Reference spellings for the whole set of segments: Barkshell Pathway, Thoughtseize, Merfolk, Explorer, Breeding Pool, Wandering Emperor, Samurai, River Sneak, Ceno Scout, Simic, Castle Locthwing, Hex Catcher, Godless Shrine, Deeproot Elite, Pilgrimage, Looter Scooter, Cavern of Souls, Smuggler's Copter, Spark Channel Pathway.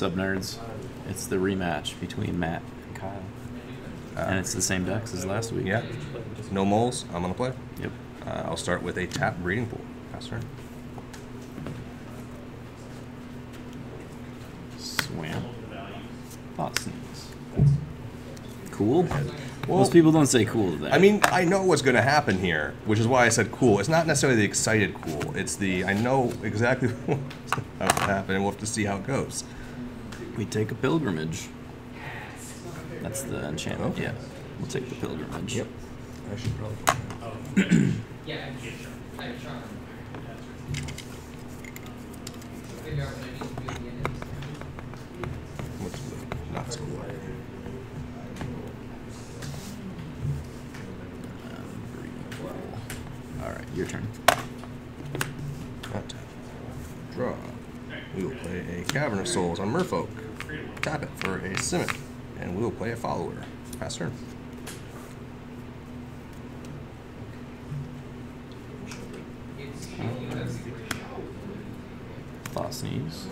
What's up, nerds? It's the rematch between Matt and Kyle. And it's the same decks as last week. Yeah. No moles. I'm on the play. Yep. I'll start with a tap Breeding Pool. Pass turn. Swam. Thoughtseize. Cool? Well, most people don't say cool to that. I mean, I know what's going to happen here, which is why I said cool. It's not necessarily the excited cool. It's the, I know exactly what's going to happen, and we'll have to see how it goes. We take a Pilgrimage. That's the enchantment, okay. Yeah. We'll take the Pilgrimage. Yep. I should probably. Yeah, I'm sure. What's blue? Not so blue. Alright, your turn. Draw. We will play a Cavern of Souls on Merfolk. Tap it for a Simic. And we will play a follower. Pass turn. Thoughtseize.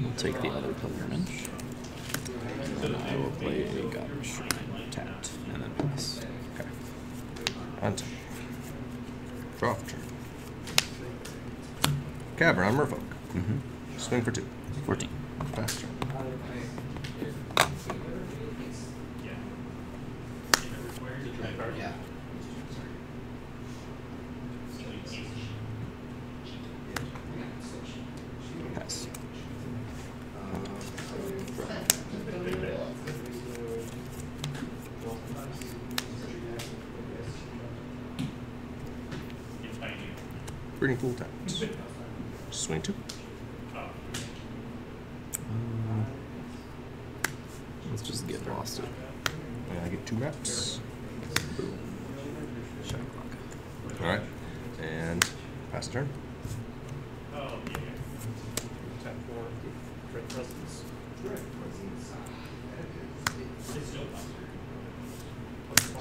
We'll take the other Pilgrimage. And I will play a Godless Shrine. Tapped. And then pass. Okay. Untap. Draw for turn. Cavern on Merfolk. Mm-hmm. Swing for 2. 14. Pass turn. Yeah. Pass. Breeding Pool taps. Swing 2. Let's just get lost. And I get 2 maps. Alright, and pass the turn. Oh, yeah. Tap for Dread Presence. Dread Presence.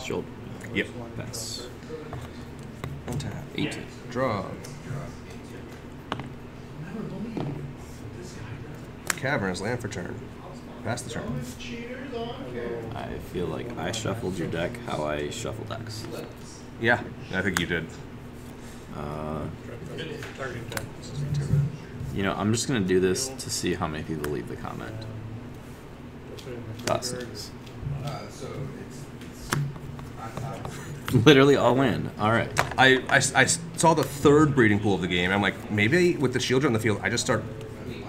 Shield. Yep. Pass. Untap. 8. Draw. Cavern is land for turn. Pass the turn. I feel like I shuffled your deck how I shuffle decks. Yeah, I think you did. You know, I'm just going to do this to see how many people leave the comment. Thoughtseize. Literally all in. All right. I saw the third Breeding Pool of the game. I'm like, maybe with the shield on the field, I just start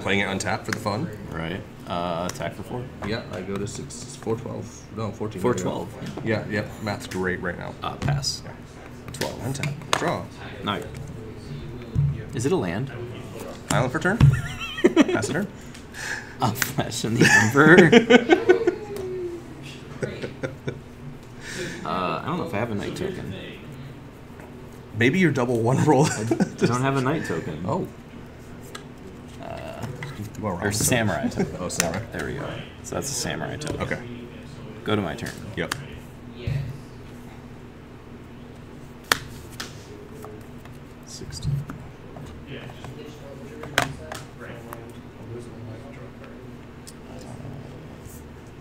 playing it untapped for the fun. Right. Attack for 4? Yeah, I go to 6, 412. No, 14. 412. Yeah, yeah, yeah. Math's great right now. Pass. Yeah. 12. Untap. Draw. Night. Is it a land? Island for turn? Pass the turn. I'll flash in the Emperor. I don't know if I have a Knight token. Maybe you're double one roll. I don't have a Knight token. Oh. Well, or Samurai token. Oh, Samurai. There we go. So that's a Samurai token. Okay. Go to my turn. Yep. Yeah. 16. Yeah.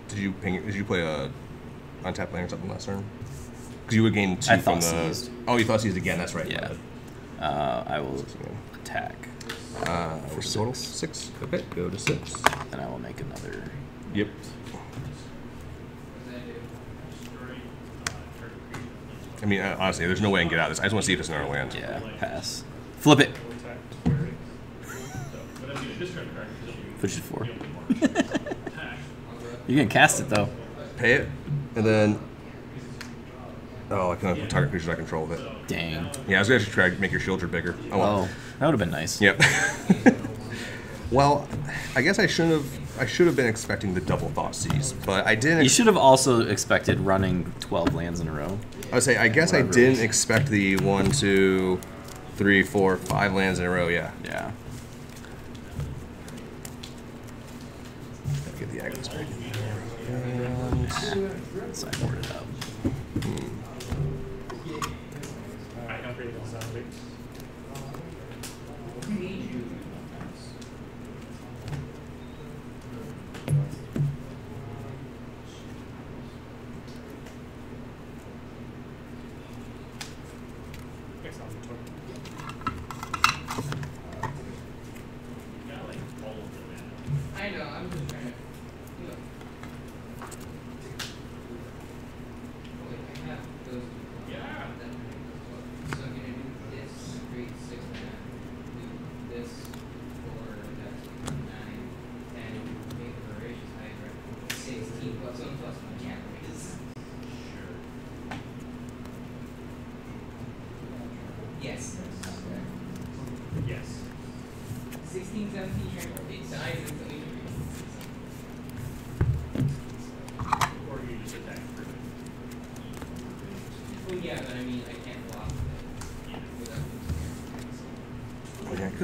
Did you play a untap land or something last turn? Because you would gain 2 from the. Oh, you Thoughtseize again. That's right. Yeah. I will attack. For total 6. Okay, go to 6. And I will make another. Yep. I mean, honestly, there's no way I can get out of this. I just want to see if it's another land. Yeah, pass. Flip it. Push it 4. You can cast it, though. Pay it, and then. Oh, I can only target creatures I control with it. Dang. Yeah, I was going to try to make your shield bigger. Oh, well. That would have been nice. Yep. Well, I guess I shouldn't have. I should have been expecting the double Thoughtseize, but I didn't. You should have also expected running 12 lands in a row. I would say, I guess I didn't expect the 1, 2, 3, 4, 5 lands in a row. Yeah. Yeah. Gotta get the Agnes back. Sideboard it up.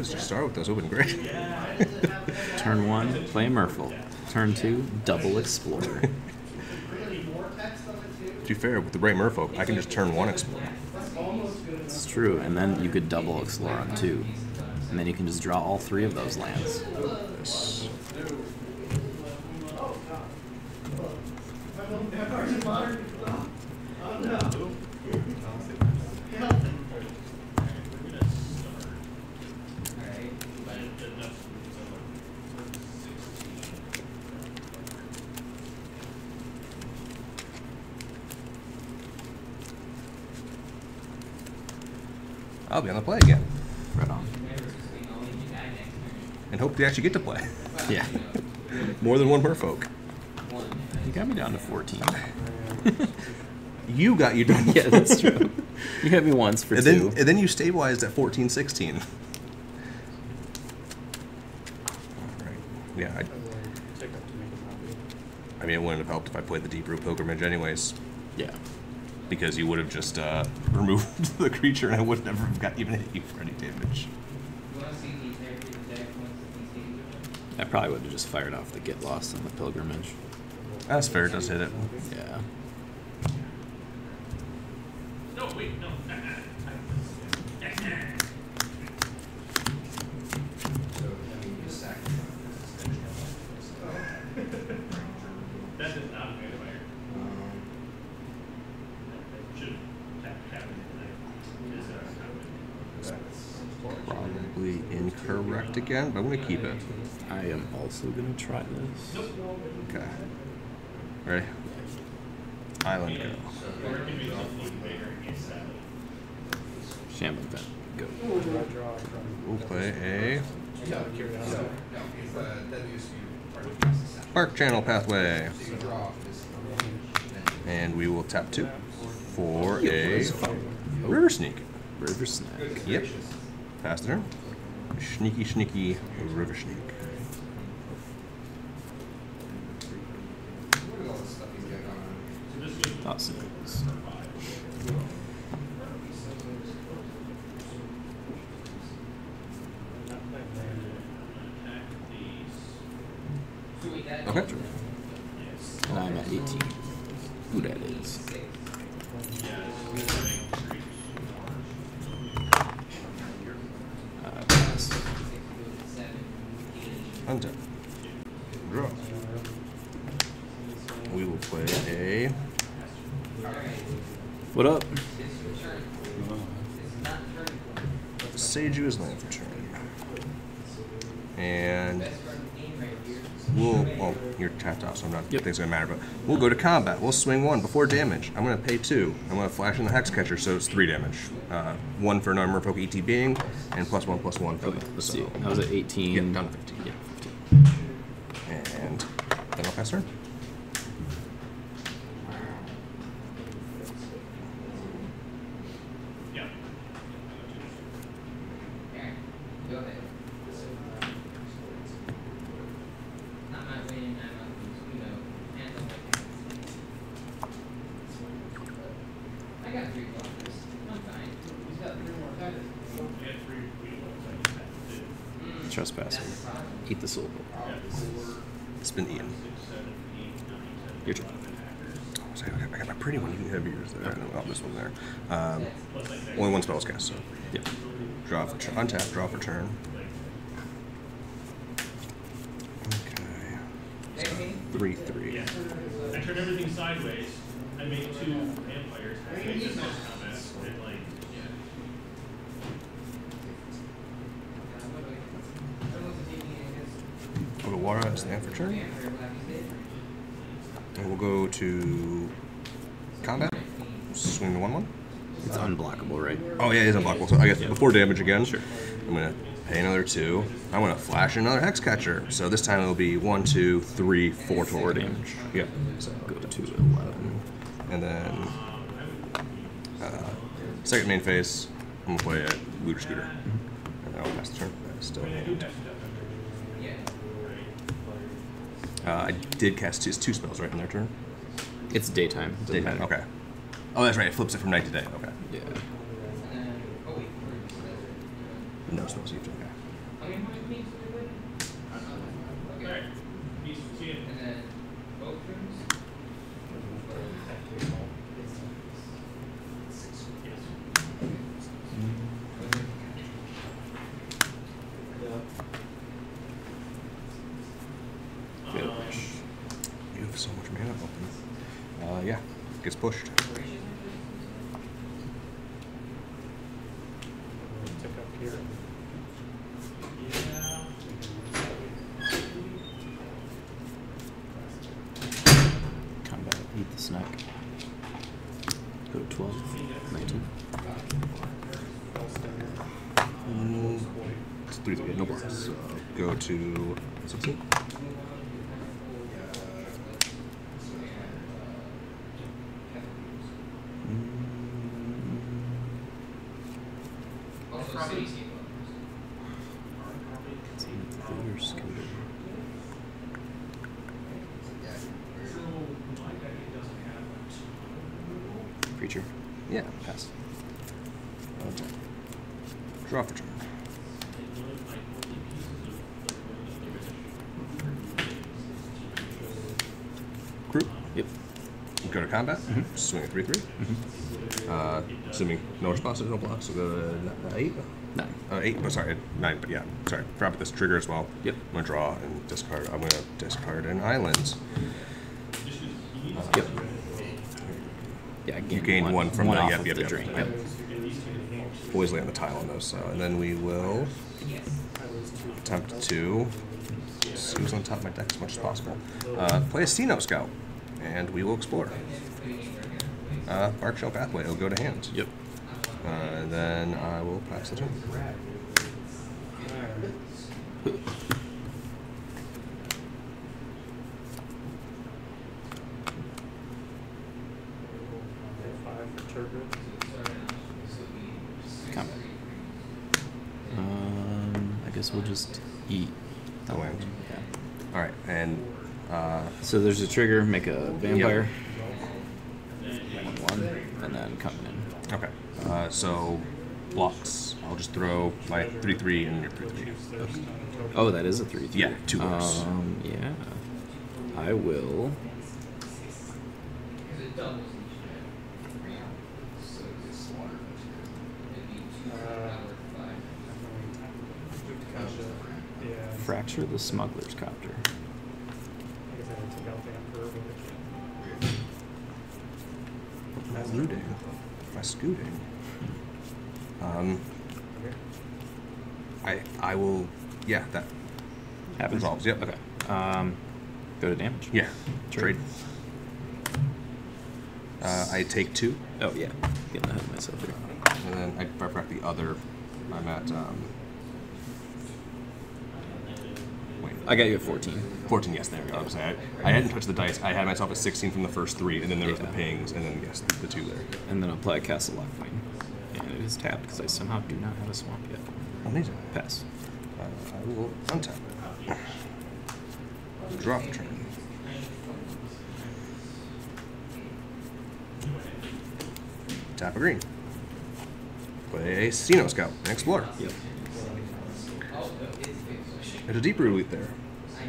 Just start with those open grid. Turn 1, play Merfolk. Turn 2, double Explorer. To be fair, with the Bray Merfolk, I can just turn 1 Explorer. It's true, and then you could double Explorer on 2. And then you can just draw all 3 of those lands. Yes. I'll be on the play again. Right on. And hope they actually get to play. Yeah. More than one Merfolk. You got me down to 14. You got you down to 14. Yeah, that's true. You hit me once for two. And then you stabilized at 14, 16. All right. Yeah. I mean, it wouldn't have helped if I played the Deeproot Pilgrimage anyways. Yeah. Because you would have just removed the creature, and I would never have got even hit you for any damage. I probably would have just fired off the Get Lost on the Pilgrimage. That's fair, it does hit it. Yeah. No, wait, no. Again, but I'm going to keep it. I am also going to try this. Okay. Ready? Island go. Shambling vent. Go. We'll play a Spark Channel Pathway. And we will tap 2 for a River Sneak. River Sneak. Yep. Pass the turn. Sneaky, sneaky, River Sneak. Thoughtseize. Okay. And I'm at 18. Who that is? Draw. We will play a... What up? Seiju is land for turn. And we'll... Well, you're tapped off, so I'm not... Yep. Things going to matter, but we'll go to combat. We'll swing 1 before damage. I'm going to pay 2. I'm going to flash in the Hex Catcher, so it's 3 damage. 1 for another Merfolk ET being, and +1/+1 for the... So I was at 18. Yeah, down to 15. Yeah. And then I'll pass her. Yeah. Go ahead. Not my way and I got 3 blockers. I'm fine. He's got 3 more titles. We had 3 blockers. Trespasser. Eat the soul. It's been eaten. Your turn. So I got a pretty one. You can have yours there. Okay. Oh, this one there. Only 1 spell is cast, so. Yep. Draw for turn. Untap, draw for turn. Okay. 3/3. Yeah. I turned everything sideways. I made 2 vampires. I made this much combat. And, like, go to water, that's the aperture. And we'll go to combat. Swing the 1/1. It's unblockable, right? Oh yeah, it is unblockable. So I guess before damage again. Sure. I'm gonna pay another 2. I'm gonna flash another Hex Catcher. So this time it'll be 1, 2, 3, 4 total damage. Yeah. So go to 11. And then second main phase, I'm gonna play a Looter Scooter. And then I'll pass the turn. Still in hand. I did cast two spells right on their turn. It's daytime. It daytime. Matter. Okay. Oh, that's right. It flips it from night to day. Okay. Yeah. No spells used. Okay. Gets pushed. Combat, eat the snack. Go to 12, 19. It's 3-3, no bars. So go to 16. Yeah, pass. Okay. Draw for turn. Group? Yep. Go to combat. Mm-hmm. Swing a 3-3. Mm-hmm. Assuming no responses, no blocks, so go to 8? 9. 8, oh, sorry, 9, but yeah, sorry. Forgot about this trigger as well. Yep. I'm going to draw and discard. I'm going to discard an island. Yep. Yeah, you gain one from one the, yep, the drain. Yep. Always lay on the tile on those. So. And then we will attempt to use on top of my deck as much as possible. Play a Ceno Scout, and we will explore. Barkshell Pathway, it'll go to hand. Yep. Then I will pass the turn. We'll just eat the land. Yeah. All right, and so there's a trigger. Make a vampire. Yep. 1/1, and then coming in. Okay. So blocks. I'll just throw my 3/3 and your 3/3. Okay. Oh, that is a 3/3. Yeah, 2 bars. Yeah. I will. Fracture the Smuggler's Copter. I guess I didn't take out the Emperor, but I'm looting. I'm scooting. I will, yeah, that happens. Resolves, yep. Okay. Go to damage. Yeah. Trade. I take 2. Oh, yeah. Getting ahead of myself here. And then I frack the other. I'm at, I got you at 14. 14, yes, there we go. Yeah. I hadn't touched the dice. I had myself at 16 from the first 3, and then there was the pings, and then, yes, the 2 there. And then I'll play Castle Locthwing. And it is tapped, because I somehow do not have a swamp yet. Amazing. Pass. I will untap it. Draw for turn. Tap a green. Play a Ceno Scout and explore. Yep. There's a Deeproot Elite there.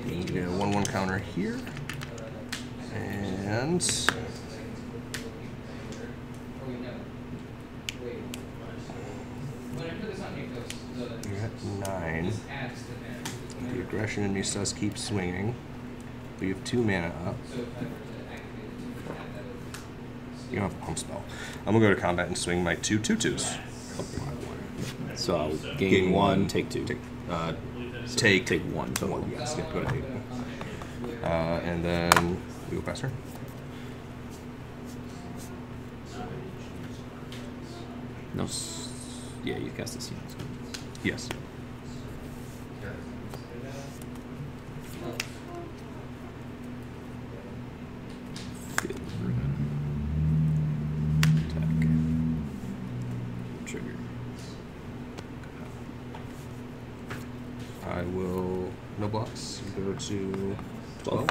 You get a 1/1 counter here. And you're at 9. The aggression in me says keep swinging. We have 2 mana up. You don't have a pump spell. I'm gonna go to combat and swing my 2/2s. So I'll gain 1, take 2. So take one. Total. One, yes. Yeah, go ahead and take one. And then we go past her. No. Yeah, you cast the Ceno Scout. Yes. I will, no blocks, go to 12.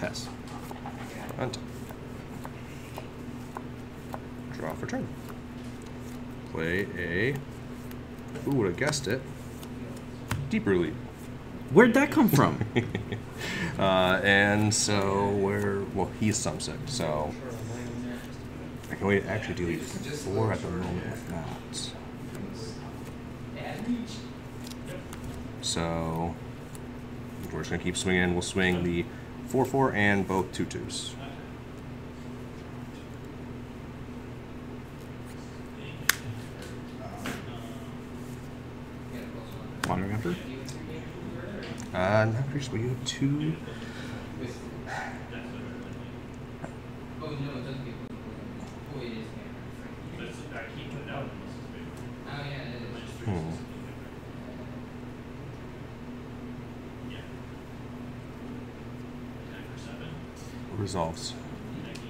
Pass. Hunt. Draw for turn. Play a, who would have guessed it, Deeproot Elite. Where'd that come from? And so we're, well, he's Sumsic, so. I can only actually do 4 at the moment with that. So we're just gonna keep swinging. We'll swing the 4/4 and both 2/2s. Wandering Emperor. Not creatures. Will you have 2? Resolves. Let's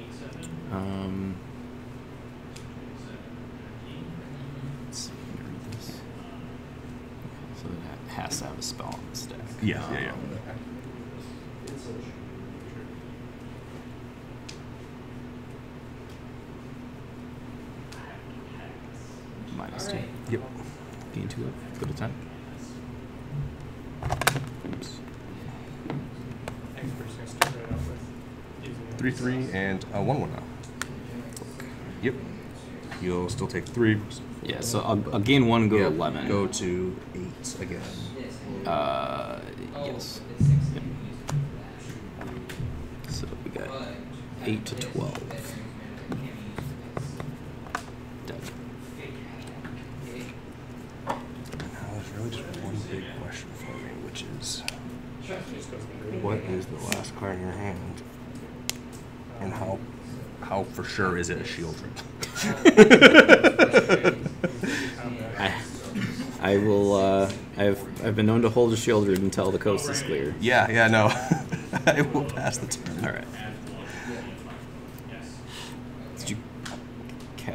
read this. So that has to have a spell on the stack. Yeah, yeah, yeah. Minus 2. Right. Yep. Gain 2 up. Go to 10. Oops. 3/3 and 1/1 now. Yep. You'll still take 3. Yeah, so I'll gain 1, go to 11. Go to 8 again. Yes. Yep. So we got 8 to 12. Done. Now there's really just one big question for me, which is what is the last card in your hand? And how for sure is it a shield ring? I will. I've been known to hold a shield ring until the coast is clear. Yeah, yeah, no. I will pass the turn. All right. Did you?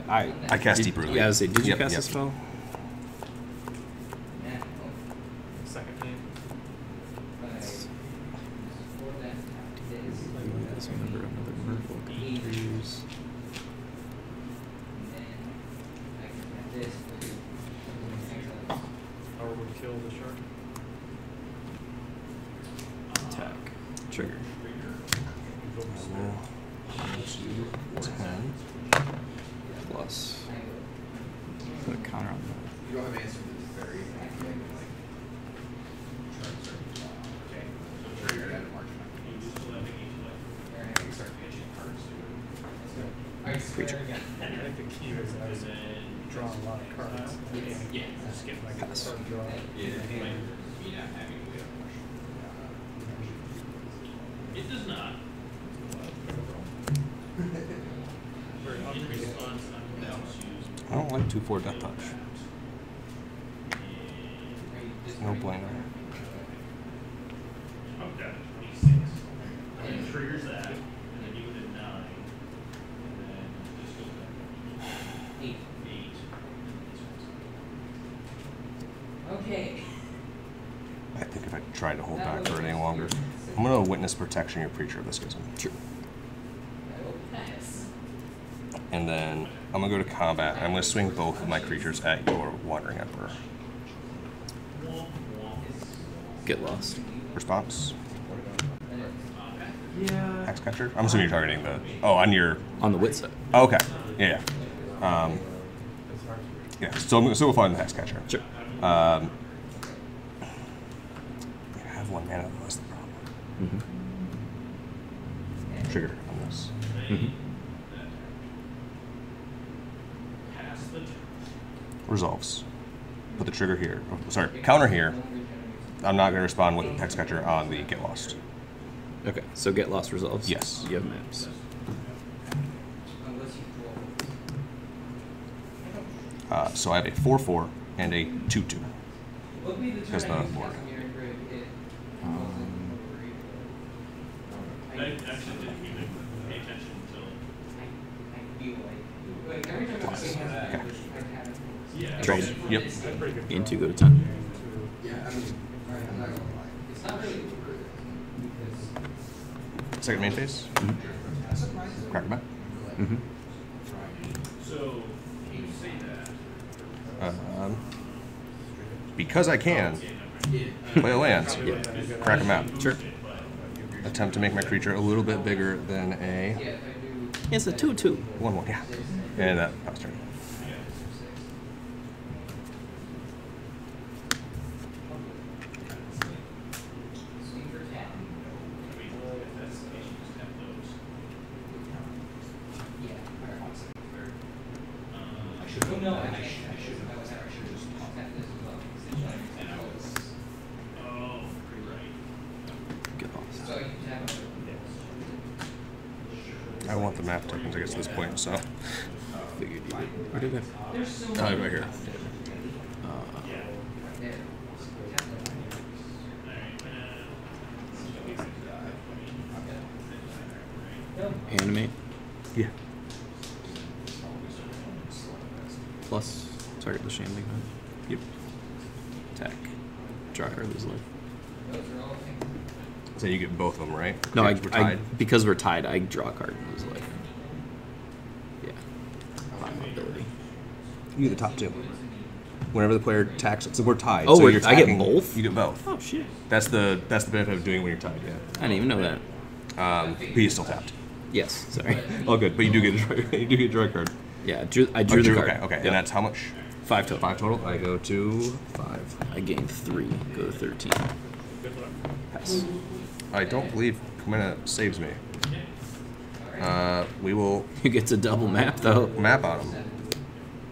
I cast Deeproot Elite. Yeah, I was saying, did you cast a spell? Protection your preacher of this gives me. Sure. And then I'm gonna go to combat. And I'm gonna swing both of my creatures at your Wandering Emperor. Get lost. Response. Yeah. Hex Catcher. I'm assuming you're targeting the. Oh, on your. On the wit set. Oh, okay. Yeah. Yeah. Yeah. So we'll find the Hex Catcher. Sure. I have one mana though. That's the problem. Mm-hmm. Trigger on this. Mm-hmm. resolves. Put the trigger here. Oh, sorry, counter here. I'm not going to respond with Hex Catcher on the Get Lost. Okay, so Get Lost resolves? Yes. You have maps. So I have a 4/4 and a 2/2. Because the board. I actually didn't even pay attention until. Plus. Okay. Yeah. Trade. Yep. In 2, go to 10. Yeah. Second main phase. Mm-hmm. Cracker back. Mm-hmm. So, can you say that? Because I can, play a land. Yeah. Crack them out. Sure. Attempt to make my creature a little bit bigger than a... It's a 2/2. 1/1, yeah. And that passed turn. Right here. Animate. Yeah. Plus target the shambling man. Yep. Attack. Draw or lose life. So you get both of them, right? No, okay, we're tied. Because we're tied, I draw a card and lose life. You get the top 2. Whenever the player attacks, so we're tied. Oh, so we're, I get both? You get both. Oh, shit. That's the benefit of doing it when you're tied, yeah. I didn't even know that. But you're still tapped. Yes, sorry. All good, but you do get a draw card. Yeah, I drew the card. Okay, okay. Yep. And that's how much? 5 total. 5 total? I go to 5. I gain 3. Go to 13. Pass. I don't believe Kamina saves me. We will... You get to double map, though. Map on him.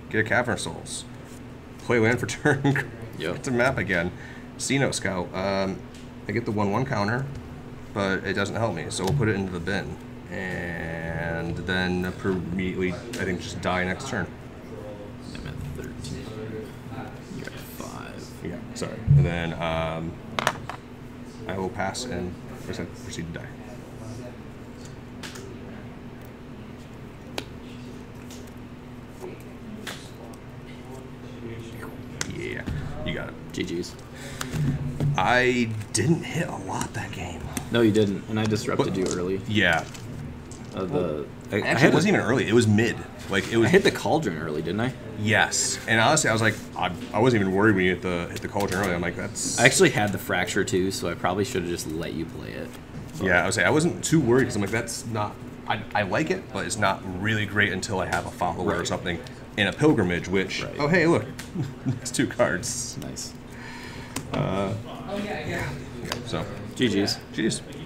Get a Cavern of Souls. Play land for turn. Yep. It's a map again. Ceno Scout. I get the 1/1 counter, but it doesn't help me, so we'll put it into the bin. And then immediately, I think, just die next turn. I'm at 13. You're at 5. Yeah, sorry. And then I will pass and proceed to die. You got it. GG's. I didn't hit a lot that game. No, you didn't, and I disrupted you early. Yeah. Actually, it wasn't even early. It was mid. Like it was. I hit the cauldron early, didn't I? Yes. And honestly, I was like, I wasn't even worried when you hit the cauldron early. I'm like, that's. I actually had the fracture too, so I probably should have just let you play it. But yeah, I was like, I wasn't too worried because I'm like, that's not. I like it, but it's not really great until I have a follower or something. In a pilgrimage, which oh hey look, it's 2 cards. Nice. Yeah. So GGs.